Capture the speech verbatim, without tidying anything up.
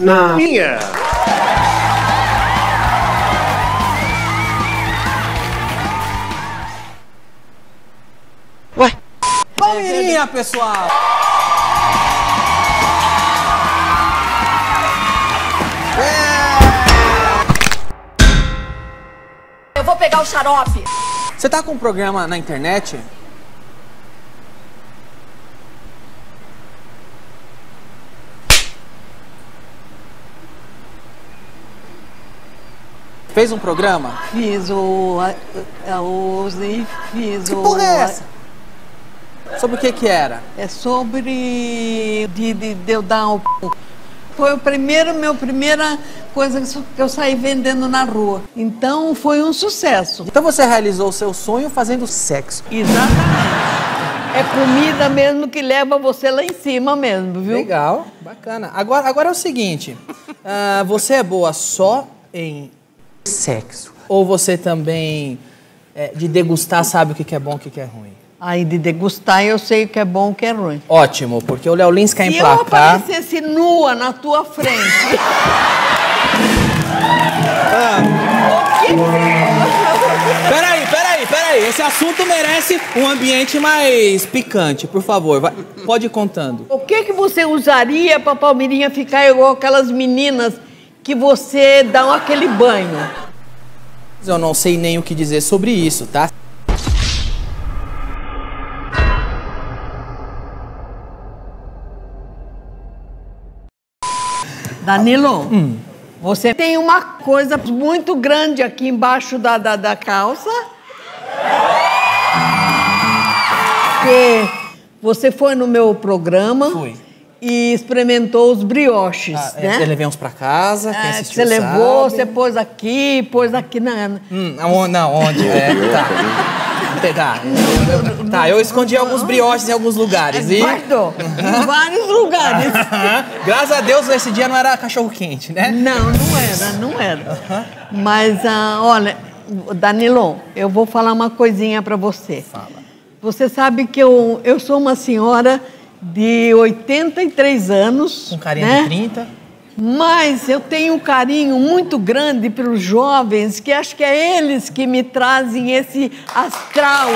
na minha. Ué? Palmirinha, pessoal! Eu vou pegar o xarope. Você tá com um programa na internet? Fez um programa? Fiz o... o fiz o... Que porra é essa? Sobre o que que era? É sobre... de, de, de eu dar um p... Foi o primeiro, meu primeira coisa que eu saí vendendo na rua. Então foi um sucesso. Então você realizou o seu sonho fazendo sexo. Exatamente. É comida mesmo que leva você lá em cima mesmo, viu? Legal, bacana. Agora, agora é o seguinte, uh, você é boa só em... sexo. Ou você também, é, de degustar, sabe o que é bom e o que é ruim? Aí, de degustar, eu sei o que é bom e o que é ruim. Ótimo, porque o Léo Lins quer emplacar... Se eu aparecesse nua na tua frente... ah. O que? Peraí, peraí, peraí. Esse assunto merece um ambiente mais picante, por favor. Vai, pode ir contando. O que que você usaria pra Palmirinha ficar igual aquelas meninas... que você dá aquele banho? Eu não sei nem o que dizer sobre isso, tá? Danilo, hum. Você tem uma coisa muito grande aqui embaixo da, da, da calça. Porque você foi no meu programa. Fui. E experimentou os brioches, ah, né? Você levei uns pra casa, quem assistiu Você levou, você pôs aqui, pôs aqui na... Hum, não, onde? É, tá. Tá, eu, tá, eu escondi alguns brioches em alguns lugares, e... Guardou, em vários lugares. Graças a Deus, esse dia não era cachorro-quente, né? Não, não era, não era. Mas, ah, olha, Danilo, eu vou falar uma coisinha pra você. Fala. Você sabe que eu, eu sou uma senhora... de oitenta e três anos. Um carinho, né? De trinta. Mas eu tenho um carinho muito grande pelos jovens, que acho que é eles que me trazem esse astral.